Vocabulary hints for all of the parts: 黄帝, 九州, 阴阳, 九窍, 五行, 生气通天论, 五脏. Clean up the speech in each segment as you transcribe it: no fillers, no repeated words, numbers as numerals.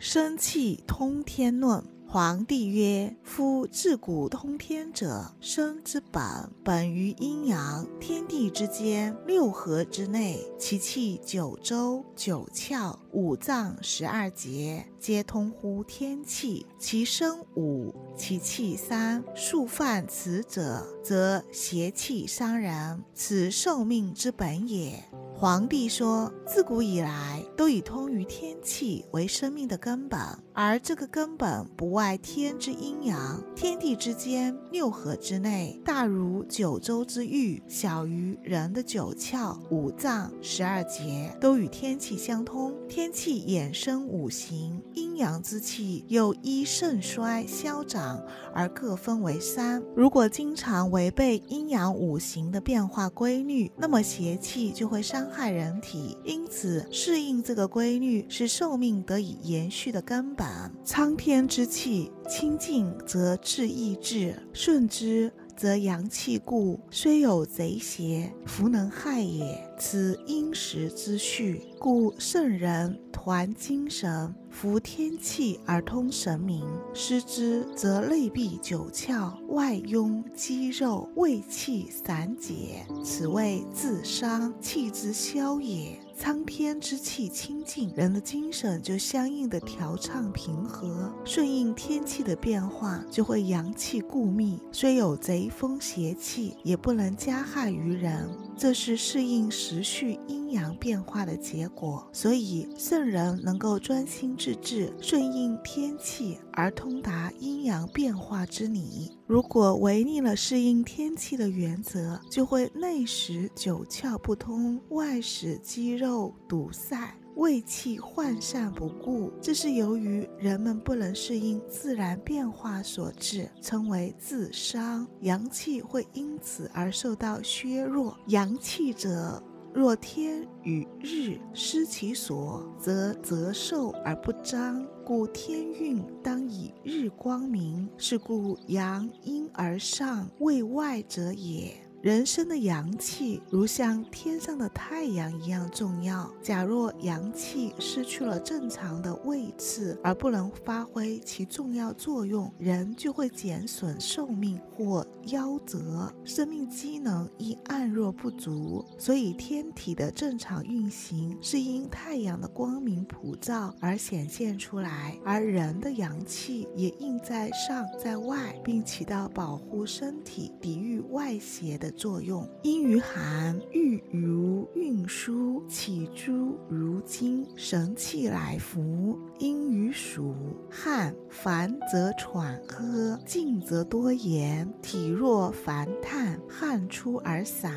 生气通天论。皇帝曰：夫至古通天者，生之本，本于阴阳，天地之间，六合之内，其气九州、九窍、五脏12节，皆通乎天气。其声5，其气3。数犯此者，则邪气伤人，此受命之本也。皇帝说，自古以来都以通于天气为生命的根本，而这个根本不外天之阴阳，天地之间，六合之内，大如九州之域，小于人的九窍、五脏、12节，都与天气相通。天气衍生五行，阴阳之气又依盛衰消长而各分为3。如果经常违背阴阳五行的变化规律，那么邪气就会伤害人体，因此适应这个规律是寿命得以延续的根本。苍天之气，清静则至意志，顺之则阳气固，虽有贼邪，弗能害也。此因时之序，故圣人团精神，服天气而通神明。失之，则内闭九窍，外壅肌肉，胃气散解，此谓自伤，气之消也。苍天之气清净，人的精神就相应的调畅平和，顺应天气的变化，就会阳气固密，虽有贼风邪气，也不能加害于人。这是适应时序阴阳变化的结果，所以圣人能够专心致志，顺应天气而通达阴阳变化之理。如果违逆了适应天气的原则，就会内使九窍不通，外使肌肉堵塞，胃气涣散不顾，这是由于人们不能适应自然变化所致，称为自伤。阳气会因此而受到削弱。阳气者，若天与日失其所，则受而不彰，故天运当以日光明。是故阳因而上，为外者也。人生的阳气如像天上的太阳一样重要，假若阳气失去了正常的位次而不能发挥其重要作用，人就会减损寿命或夭折，生命机能亦暗弱不足。所以天体的正常运行是因太阳的光明普照而显现出来，而人的阳气也应在上在外，并起到保护身体、抵御外邪的作用。阴于寒，玉如运输，起诸如金，神气来服。阴于暑，汗，烦则喘喝，静则多言，体若烦炭，汗出而散。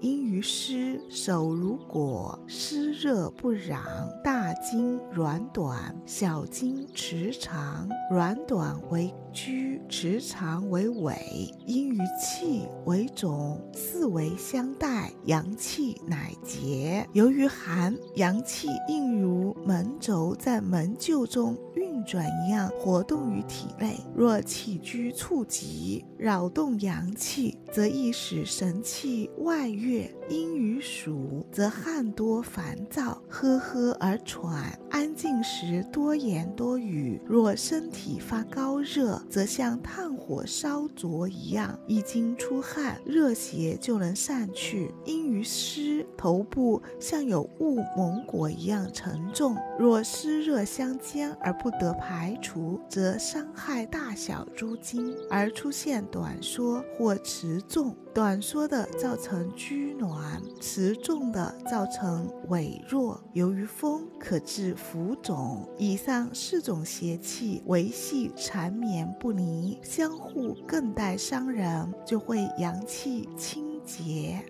阴于湿，手如裹，湿热不攘，大筋软短，小筋持长，软短为居，持长为尾。阴于气，为种，四维相待，阳气乃结。由于寒，阳气应如门轴在门臼中运转一样活动于体内，若起居触及，扰动阳气，则易使神气外越。阴于暑，则汗多烦躁，呵呵而喘，安静时多言多语，若身体发高热，则像炭火烧灼一样，一经出汗，热邪就能散去。阴于湿，头部像有雾蒙裹一样沉重，若湿热相煎而不得排除，则伤害大小诸经，而出现短缩或迟重。短缩的造成拘挛，持重的造成痿弱，由于风可致浮肿。以上4种邪气维系缠绵不离，相互更待伤人，就会阳气清结。